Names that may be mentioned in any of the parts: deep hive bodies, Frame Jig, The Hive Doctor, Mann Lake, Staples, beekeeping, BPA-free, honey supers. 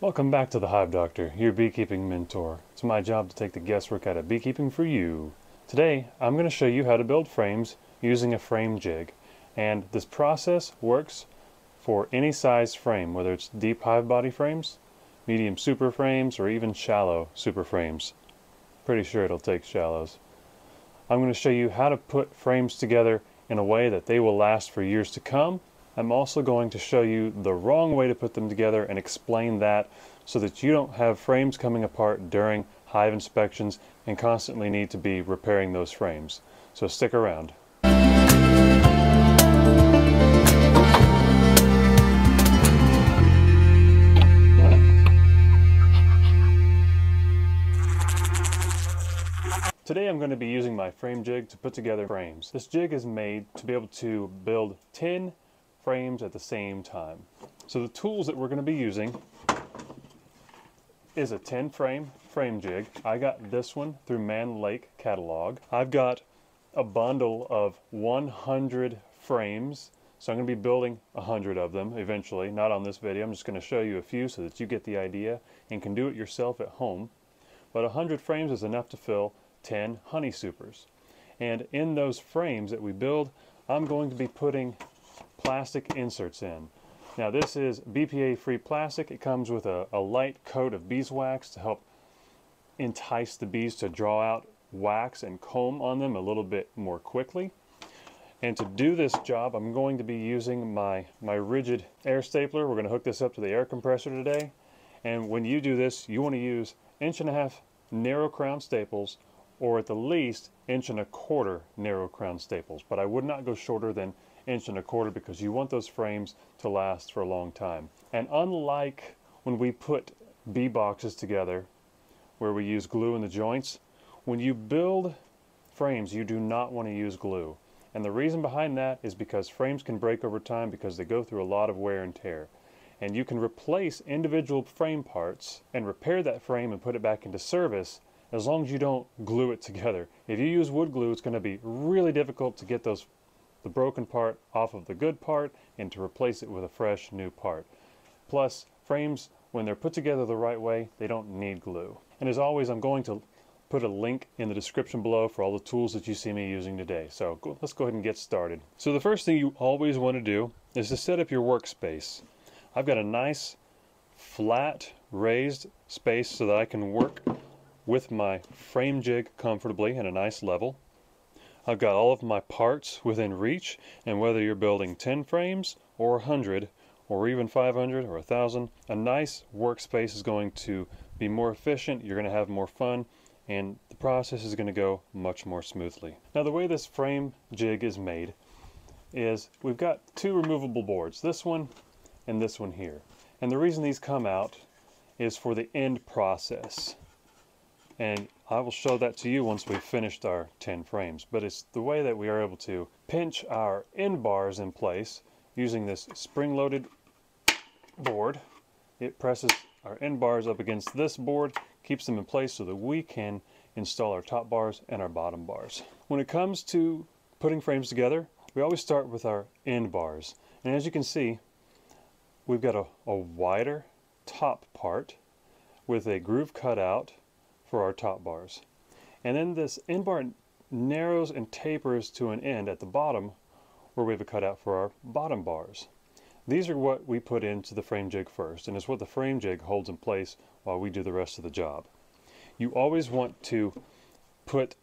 Welcome back to The Hive Doctor, your beekeeping mentor. It's my job to take the guesswork out of beekeeping for you. Today, I'm going to show you how to build frames using a frame jig. And this process works for any size frame, whether it's deep hive body frames, medium super frames, or even shallow super frames. Pretty sure it'll take shallows. I'm going to show you how to put frames together in a way that they will last for years to come. I'm also going to show you the wrong way to put them together and explain that so that you don't have frames coming apart during hive inspections and constantly need to be repairing those frames. So stick around. Today I'm going to be using my frame jig to put together frames. This jig is made to be able to build 10 frames at the same time. So the tools that we're going to be using is a 10 frame jig. I got this one through Mann Lake catalog. I've got a bundle of 100 frames, so I'm going to be building 100 of them eventually, not on this video. I'm just going to show you a few so that you get the idea and can do it yourself at home. But 100 frames is enough to fill 10 honey supers. And in those frames that we build, I'm going to be putting plastic inserts in. Now this is BPA-free plastic. It comes with a light coat of beeswax to help entice the bees to draw out wax and comb on them a little bit more quickly. And to do this job, I'm going to be using my rigid air stapler. We're going to hook this up to the air compressor today. And when you do this, you want to use 1.5 inch narrow crown staples, or at the least 1.25 inch narrow crown staples. But I would not go shorter than 1.25 inch because you want those frames to last for a long time. And unlike when we put bee boxes together where we use glue in the joints, when you build frames you do not want to use glue. And the reason behind that is because frames can break over time because they go through a lot of wear and tear. And you can replace individual frame parts and repair that frame and put it back into service as long as you don't glue it together. If you use wood glue, it's going to be really difficult to get the broken part off of the good part and to replace it with a fresh new part. Plus, frames, when they're put together the right way, they don't need glue. And as always, I'm going to put a link in the description below for all the tools that you see me using today. So let's go ahead and get started. So the first thing you always want to do is to set up your workspace. I've got a nice flat raised space so that I can work with my frame jig comfortably at a nice level. I've got all of my parts within reach, and whether you're building 10 frames or 100 or even 500 or 1,000, a nice workspace is going to be more efficient, you're going to have more fun, and the process is going to go much more smoothly. Now the way this frame jig is made is we've got two removable boards, this one and this one here. And the reason these come out is for the end process. And I will show that to you once we've finished our 10 frames. But it's the way that we are able to pinch our end bars in place using this spring-loaded board. It presses our end bars up against this board, keeps them in place so that we can install our top bars and our bottom bars. When it comes to putting frames together, we always start with our end bars. And as you can see, we've got a wider top part with a groove cut out for our top bars. And then this end bar narrows and tapers to an end at the bottom where we have a cutout for our bottom bars. These are what we put into the frame jig first, and it's what the frame jig holds in place while we do the rest of the job. You always want to put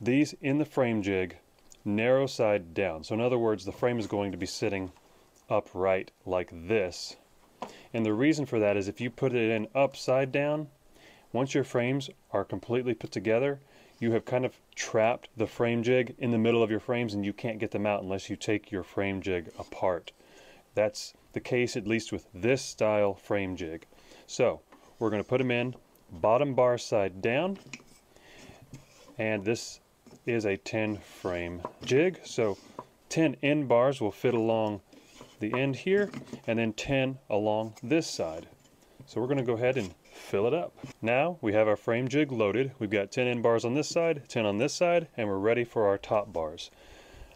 these in the frame jig narrow side down. So in other words, the frame is going to be sitting upright like this. And the reason for that is if you put it in upside down, once your frames are completely put together, you have kind of trapped the frame jig in the middle of your frames and you can't get them out unless you take your frame jig apart. That's the case at least with this style frame jig. So we're going to put them in bottom bar side down, and this is a 10 frame jig. So 10 end bars will fit along the end here and then 10 along this side. So we're going to go ahead and fill it up. Now we have our frame jig loaded. We've got 10 end bars on this side, 10 on this side, and we're ready for our top bars.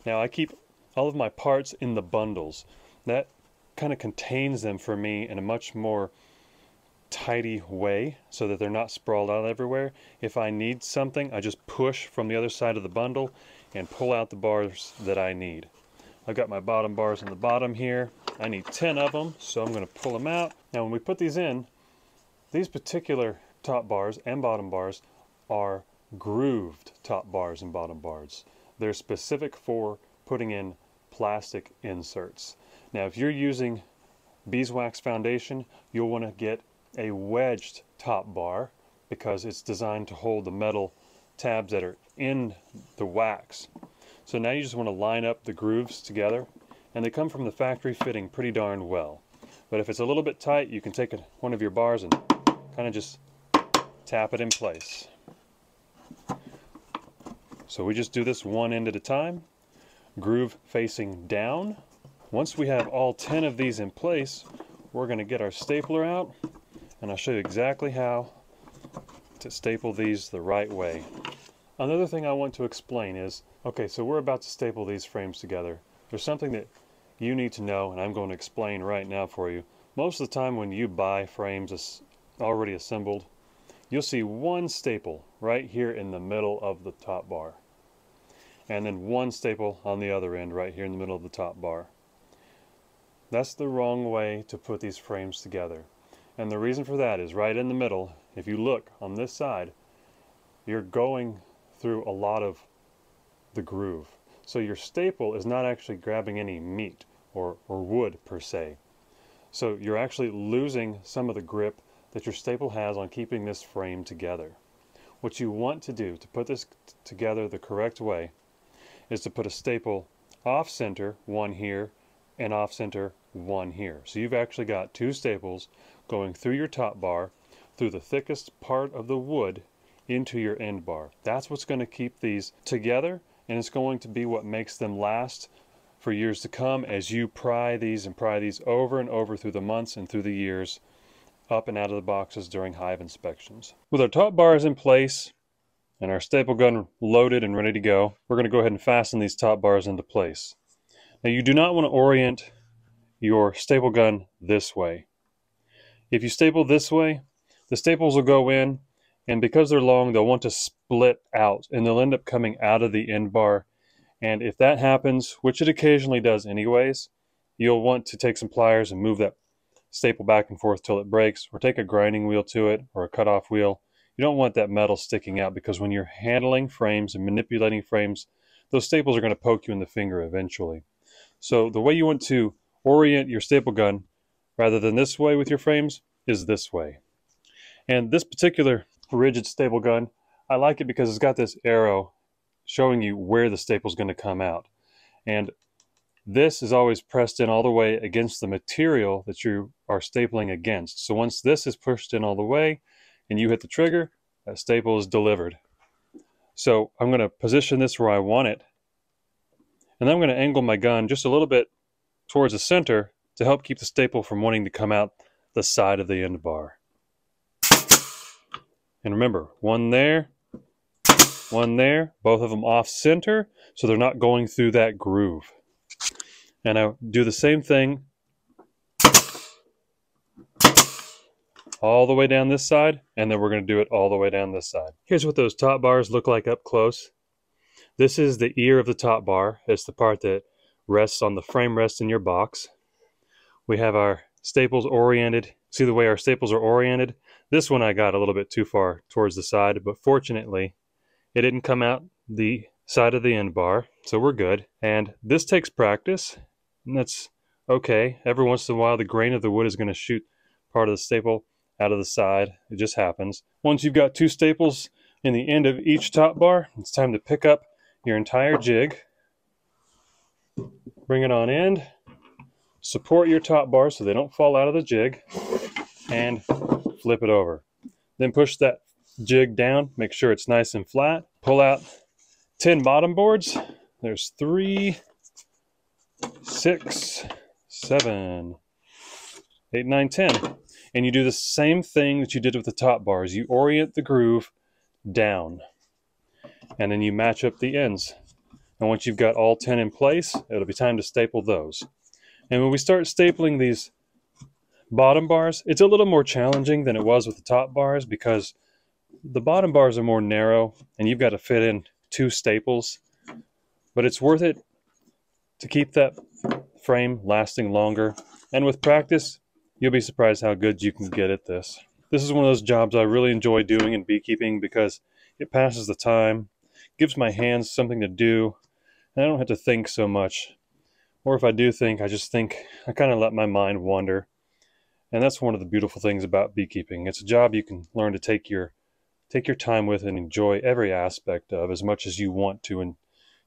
Now I keep all of my parts in the bundles. That kind of contains them for me in a much more tidy way so that they're not sprawled out everywhere. If I need something, I just push from the other side of the bundle and pull out the bars that I need. I've got my bottom bars on the bottom here. I need 10 of them, so I'm going to pull them out. Now when we put these in, these particular top bars and bottom bars are grooved top bars and bottom bars. They're specific for putting in plastic inserts. Now if you're using beeswax foundation, you'll want to get a wedged top bar because it's designed to hold the metal tabs that are in the wax. So now you just want to line up the grooves together, and they come from the factory fitting pretty darn well. But if it's a little bit tight, you can take one of your bars and kind of just tap it in place. So we just do this one end at a time, groove facing down. Once we have all 10 of these in place, we're going to get our stapler out, and I'll show you exactly how to staple these the right way. Another thing I want to explain is, okay, so we're about to staple these frames together. There's something that you need to know, and I'm going to explain right now for you. Most of the time when you buy frames already assembled, you'll see one staple right here in the middle of the top bar, and then one staple on the other end right here in the middle of the top bar. That's the wrong way to put these frames together. And the reason for that is right in the middle, if you look on this side, you're going through a lot of the groove. So your staple is not actually grabbing any meat or wood per se. So you're actually losing some of the grip that your staple has on keeping this frame together. What you want to do to put this together the correct way is to put a staple off-center, one here, and off-center, one here. So you've actually got two staples going through your top bar, through the thickest part of the wood, into your end bar. That's what's going to keep these together, and it's going to be what makes them last for years to come as you pry these and pry these over and over through the months and through the years, up and out of the boxes during hive inspections. With our top bars in place and our staple gun loaded and ready to go, we're going to go ahead and fasten these top bars into place. Now you do not want to orient your staple gun this way. If you staple this way, the staples will go in, and because they're long, they'll want to split out, and they'll end up coming out of the end bar. And if that happens, which it occasionally does anyways, you'll want to take some pliers and move that staple back and forth till it breaks, or take a grinding wheel to it, or a cutoff wheel. You don't want that metal sticking out, because when you're handling frames and manipulating frames, those staples are going to poke you in the finger eventually. So the way you want to orient your staple gun, rather than this way with your frames, is this way. And this particular rigid staple gun, I like it because it's got this arrow showing you where the staple is going to come out. And this is always pressed in all the way against the material that you are stapling against. So once this is pushed in all the way and you hit the trigger, that staple is delivered. So I'm going to position this where I want it, and then I'm going to angle my gun just a little bit towards the center to help keep the staple from wanting to come out the side of the end bar. And remember, one there, both of them off center, so they're not going through that groove. And I do the same thing all the way down this side, and then we're going to do it all the way down this side. Here's what those top bars look like up close. This is the ear of the top bar. It's the part that rests on the frame rest in your box. We have our staples oriented. See the way our staples are oriented? This one I got a little bit too far towards the side, but fortunately it didn't come out the side of the end bar, so we're good. And this takes practice, and that's okay. Every once in a while the grain of the wood is going to shoot part of the staple out of the side. It just happens. Once you've got two staples in the end of each top bar, it's time to pick up your entire jig, bring it on end, support your top bar so they don't fall out of the jig, and flip it over. Then push that jig down, make sure it's nice and flat. Pull out 10 bottom boards. There's 3, 6, 7, 8, 9, 10. And you do the same thing that you did with the top bars. You orient the groove down, and then you match up the ends. And once you've got all 10 in place, it'll be time to staple those. And when we start stapling these bottom bars, it's a little more challenging than it was with the top bars because the bottom bars are more narrow and you've got to fit in two staples, but it's worth it to keep that frame lasting longer. And with practice, you'll be surprised how good you can get at this. This is one of those jobs I really enjoy doing in beekeeping because it passes the time, gives my hands something to do, and I don't have to think so much. Or if I do think, I kind of let my mind wander. And that's one of the beautiful things about beekeeping. It's a job you can learn to take your time with and enjoy every aspect of as much as you want to and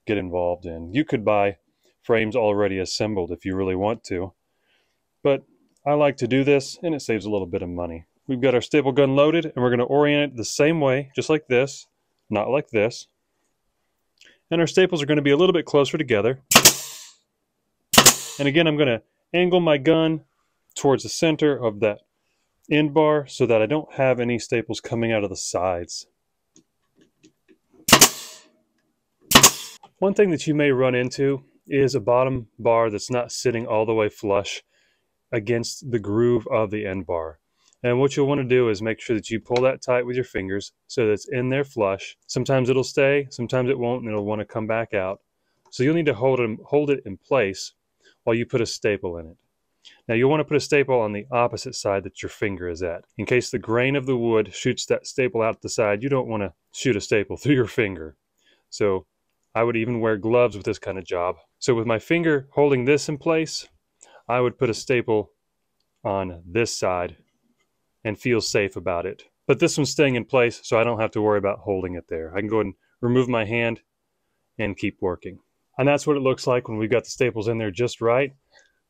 get involved in. You could buy frames already assembled if you really want to, but I like to do this and it saves a little bit of money. We've got our staple gun loaded and we're going to orient it the same way, just like this, not like this. And our staples are going to be a little bit closer together. And again, I'm going to angle my gun towards the center of that end bar so that I don't have any staples coming out of the sides. One thing that you may run into is a bottom bar that's not sitting all the way flush against the groove of the end bar. And what you'll want to do is make sure that you pull that tight with your fingers so that it's in there flush. Sometimes it'll stay, sometimes it won't, and it'll want to come back out. So you'll need to hold it in place while you put a staple in it. Now you'll want to put a staple on the opposite side that your finger is at. In case the grain of the wood shoots that staple out the side, you don't want to shoot a staple through your finger. So I would even wear gloves with this kind of job. So with my finger holding this in place, I would put a staple on this side and feel safe about it. But this one's staying in place, so I don't have to worry about holding it there. I can go ahead and remove my hand and keep working. And that's what it looks like when we've got the staples in there just right.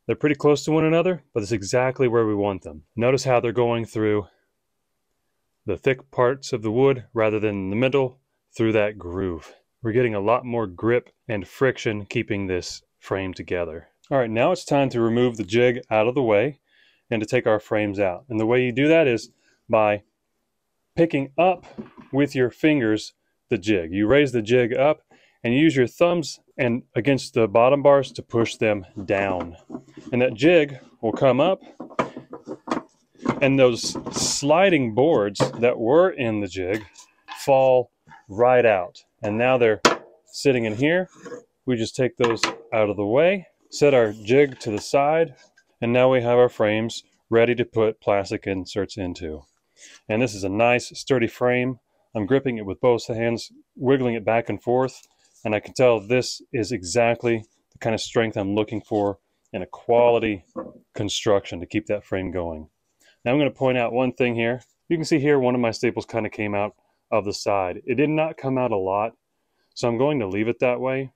They're pretty close to one another, but it's exactly where we want them. Notice how they're going through the thick parts of the wood rather than the middle through that groove. We're getting a lot more grip and friction keeping this frame together. All right, now it's time to remove the jig out of the way and to take our frames out. And the way you do that is by picking up with your fingers the jig. You raise the jig up and you use your thumbs and against the bottom bars to push them down. And that jig will come up and those sliding boards that were in the jig fall right out. And now they're sitting in here. We just take those out of the way, set our jig to the side, and now we have our frames ready to put plastic inserts into. And this is a nice sturdy frame. I'm gripping it with both hands, wiggling it back and forth, and I can tell this is exactly the kind of strength I'm looking for in a quality construction to keep that frame going. Now I'm going to point out one thing here. You can see here one of my staples kind of came out of the side. It did not come out a lot, so I'm going to leave it that way.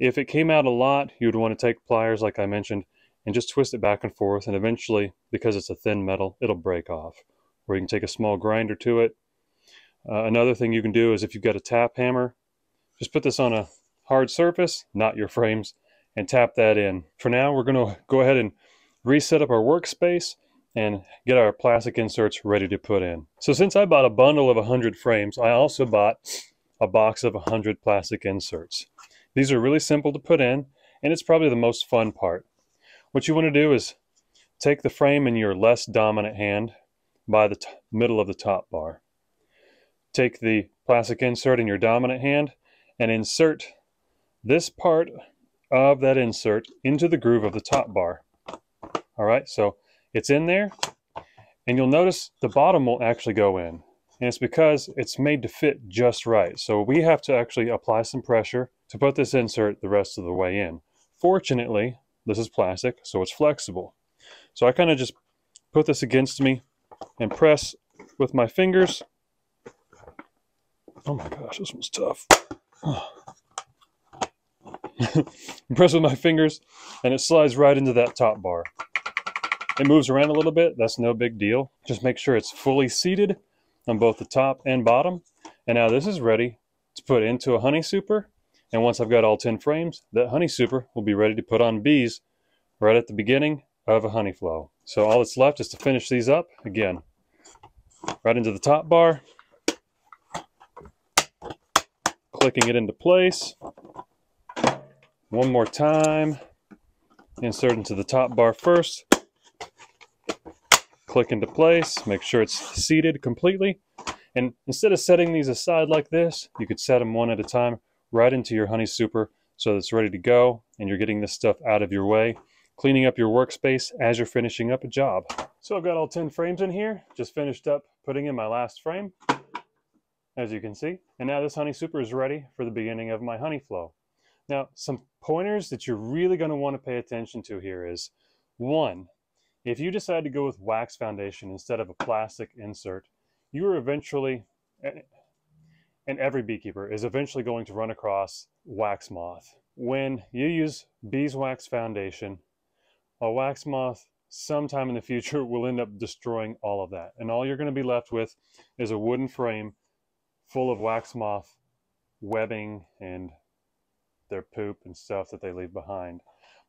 If it came out a lot, you would want to take pliers like I mentioned and just twist it back and forth, and eventually, because it's a thin metal, it'll break off. Or you can take a small grinder to it. Another thing you can do is if you've got a tap hammer, just put this on a hard surface, not your frames, and tap that in. For now, we're going to go ahead and reset up our workspace and get our plastic inserts ready to put in. So since I bought a bundle of 100 frames, I also bought a box of 100 plastic inserts. These are really simple to put in, and it's probably the most fun part. What you want to do is take the frame in your less dominant hand by the middle of the top bar. Take the plastic insert in your dominant hand and insert this part of that insert into the groove of the top bar. All right, so it's in there, and you'll notice the bottom will actually go in, and it's because it's made to fit just right. So we have to actually apply some pressure to put this insert the rest of the way in. Fortunately, this is plastic, so it's flexible. So I kind of just put this against me and press with my fingers. Oh my gosh, this one's tough. Press with my fingers and it slides right into that top bar. It moves around a little bit, that's no big deal. Just make sure it's fully seated on both the top and bottom. And now this is ready to put into a honey super. And once I've got all 10 frames, that honey super will be ready to put on bees right at the beginning of a honey flow. So all that's left is to finish these up again. Right into the top bar. Clicking it into place. One more time. Insert into the top bar first. click into place, make sure it's seated completely. And instead of setting these aside like this, you could set them one at a time right into your honey super so that it's ready to go and you're getting this stuff out of your way, cleaning up your workspace as you're finishing up a job. So I've got all 10 frames in here, just finished up putting in my last frame, as you can see. And now this honey super is ready for the beginning of my honey flow. Now, some pointers that you're really going to want to pay attention to here is, 1, if you decide to go with wax foundation instead of a plastic insert, you are eventually, and every beekeeper is eventually going to run across wax moth. When you use beeswax foundation, a wax moth sometime in the future will end up destroying all of that. And all you're going to be left with is a wooden frame full of wax moth webbing and their poop and stuff that they leave behind.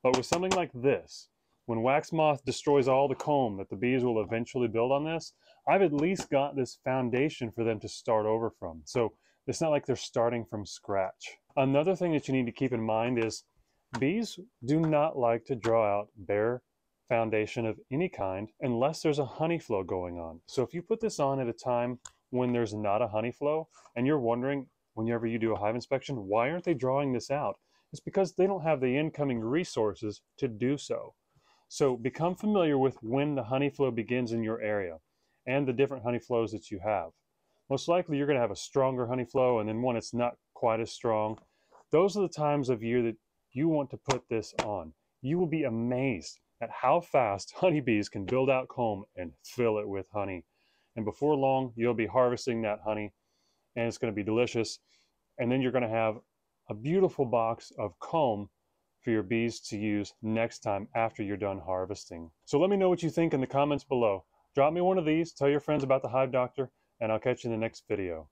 But with something like this, when wax moth destroys all the comb that the bees will eventually build on this, I've at least got this foundation for them to start over from. So it's not like they're starting from scratch. Another thing that you need to keep in mind is bees do not like to draw out bare foundation of any kind unless there's a honey flow going on. So if you put this on at a time when there's not a honey flow and you're wondering whenever you do a hive inspection, why aren't they drawing this out? It's because they don't have the incoming resources to do so. So become familiar with when the honey flow begins in your area and the different honey flows that you have. Most likely you're going to have a stronger honey flow and then one that's not quite as strong. Those are the times of year that you want to put this on. You will be amazed at how fast honeybees can build out comb and fill it with honey. And before long, you'll be harvesting that honey and it's going to be delicious. And then you're going to have a beautiful box of comb for your bees to use next time after you're done harvesting. So let me know what you think in the comments below. Drop me one of these, tell your friends about The Hive Doctor, and I'll catch you in the next video.